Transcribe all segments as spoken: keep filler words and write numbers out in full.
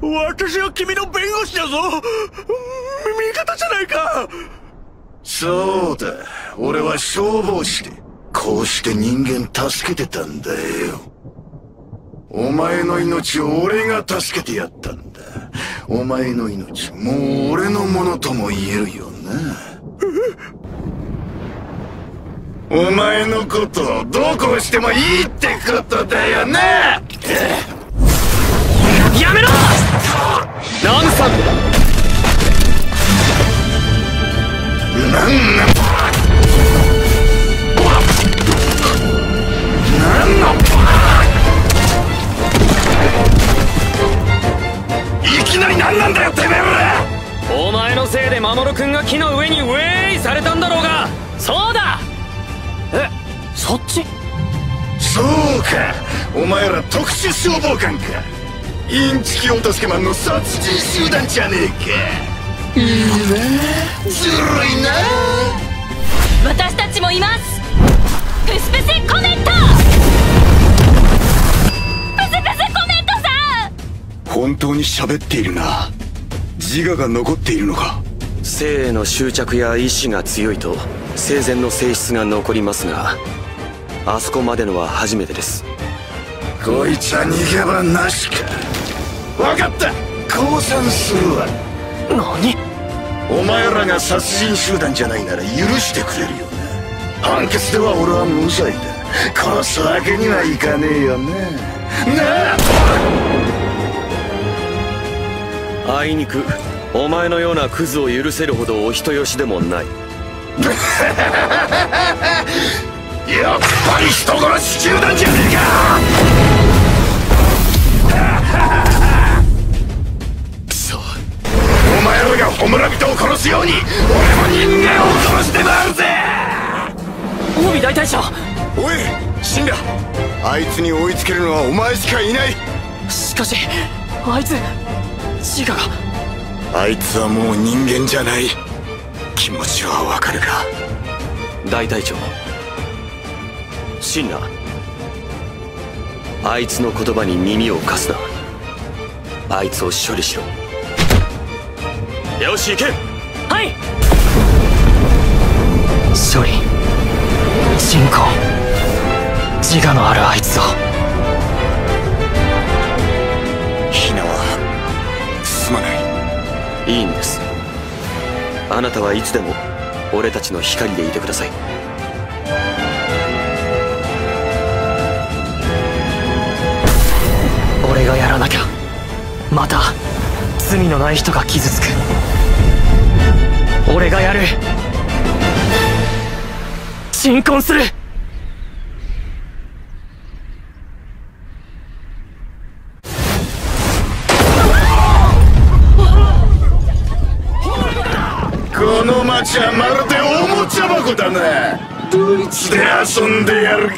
私は君の弁護士だぞ。味方じゃないか。そうだ、俺は消防士でこうして人間助けてたんだよ。お前の命を俺が助けてやったんだ。お前の命もう俺のものとも言えるよな。お前のことをどうこうしてもいいってことだよな。やめろ！ランさんだ。なんなんなんのいきなりなんなんだよてめえら。お前のせいで守君が木の上にウェイされたんだろうが。そうだ、えそっち。そうか、お前ら特殊消防官か。インチキお助けマンの殺人集団じゃねえか。いいね、ずるいな。私たちもいます。プスプスコメント、プスプスコメントさん。本当に喋っているな。自我が残っているのか。生への執着や意志が強いと生前の性質が残りますが、あそこまでのは初めてです。こいつは逃げ場なしか。分かった、降参するわ。何？お前らが殺人集団じゃないなら許してくれるよな。判決では俺は無罪だ。殺すわけにはいかねえよな。なあ！あいにくお前のようなクズを許せるほどお人よしでもない。やっぱり人殺し集団じゃねえか。お前らがホムラ人を殺すように俺も人間を殺して回るぜ。近江大隊長、おい死んだ。あいつに追いつけるのはお前しかいない。しかしあいつ自我が。あいつはもう人間じゃない。気持ちはわかるが大隊長、シンナ、あいつの言葉に耳を貸すな。あいつを処理しろ。よし行け。はい。処理、信仰、自我のあるあいつを。ヒナはすまない。いいんです、あなたはいつでも俺たちの光でいてください。俺がやらなきゃまた罪のない人が傷つく。俺がやる。鎮魂する。この町はまるでおもちゃ箱だな。どいつで遊んでやるか。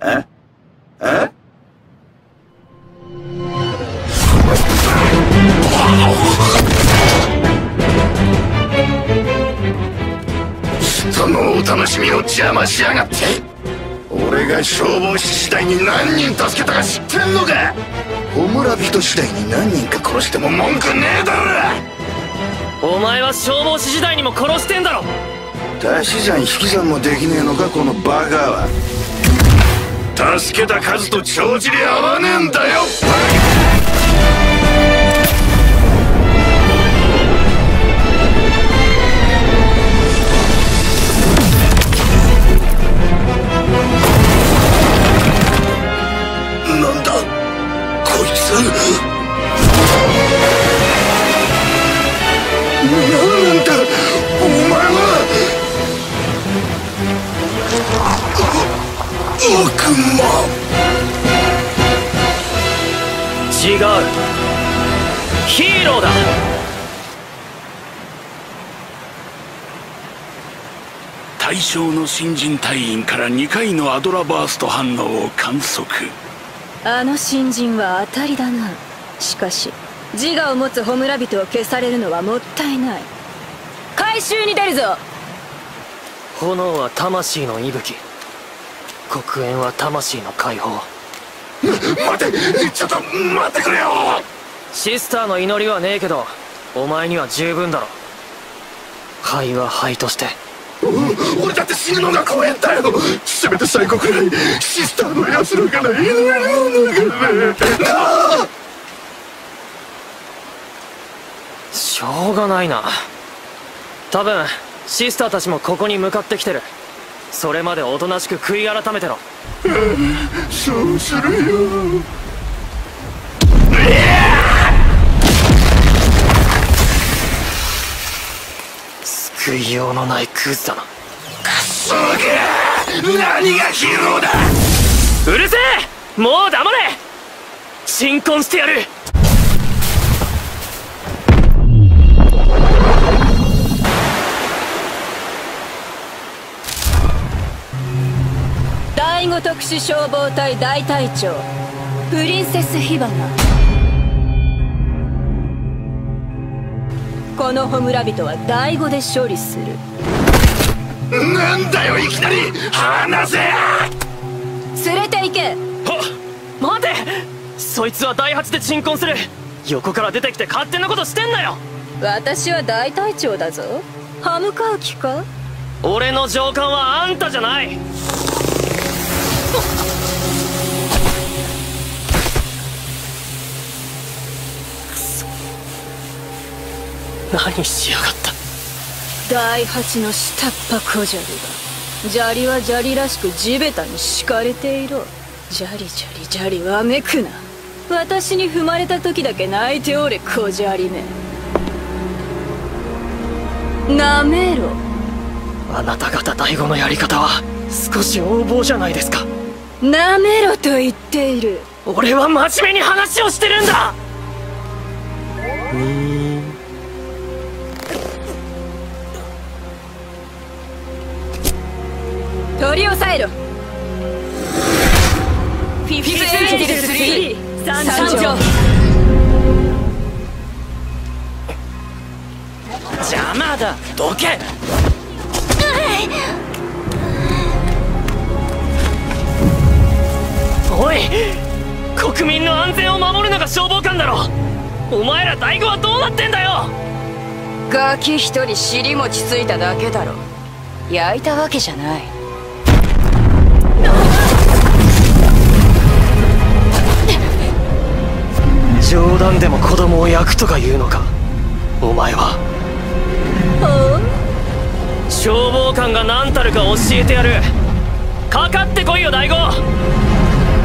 ええ楽しみを邪魔しやがって。俺が消防士時代に何人助けたか知ってんのか。ホムラ人時代に何人か殺しても文句ねえだろ。お前は消防士時代にも殺してんだろ。足し算引き算もできねえのかこのバカは。助けた数と帳尻合わねえんだよバカ。何なんだお前は。悪魔。違う、ヒーローだ。大正の新人隊員からにかいのアドラバースト反応を観測。あの新人は当たりだな。しかし自我を持つホムラ人を消されるのはもったいない。回収に出るぞ。炎は魂の息吹、黒煙は魂の解放。待て、ちょっと待ってくれよ。シスターの祈りはねえけど、お前には十分だろ。灰は灰として。お俺だって死ぬのが怖えんだよ。せめて最後くらいシスターの奴らから祈りを抜けな。しょうがないな。多分シスターたちもここに向かってきてる。それまでおとなしく悔い改めてろ。そうするよ。救いようのないクズだな。クソが、何がヒーローだ。うるせえ、もう黙れ。鎮魂してやる。第五特殊消防隊大隊長プリンセス火花。このホムラビトは第五で処理する。なんだよいきなり。離せ。連れて行け。はっ、待て。そいつは第八で鎮魂する。横から出てきて勝手なことしてんなよ。私は大隊長だぞ。歯向かう気か。俺の上官はあんたじゃない。何しやがった。第八の下っ端小砂利が。砂利は砂利らしく地べたに敷かれていろ。砂利砂利砂利わめくな。私に踏まれた時だけ泣いておれ小砂利め。なめろ。あなた方第五のやり方は少し横暴じゃないですか。なめろと言っている。俺は真面目に話をしてるんだ。うん取り押さえろ。フィフィスエンジェルスリー参上。邪魔だ、どけ。おい、国民の安全を守るのが消防官だろ。お前ら第五はどうなってんだよ。ガキ一人尻餅ついただけだろ。焼いたわけじゃない。冗談でも子供を焼くとか言うのかお前は。消防官が何たるか教えてやる。かかってこいよ第五。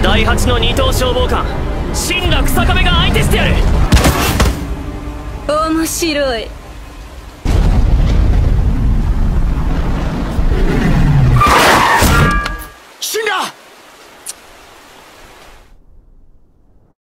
第八の二等消防官新楽坂部が相手してやる。面白い。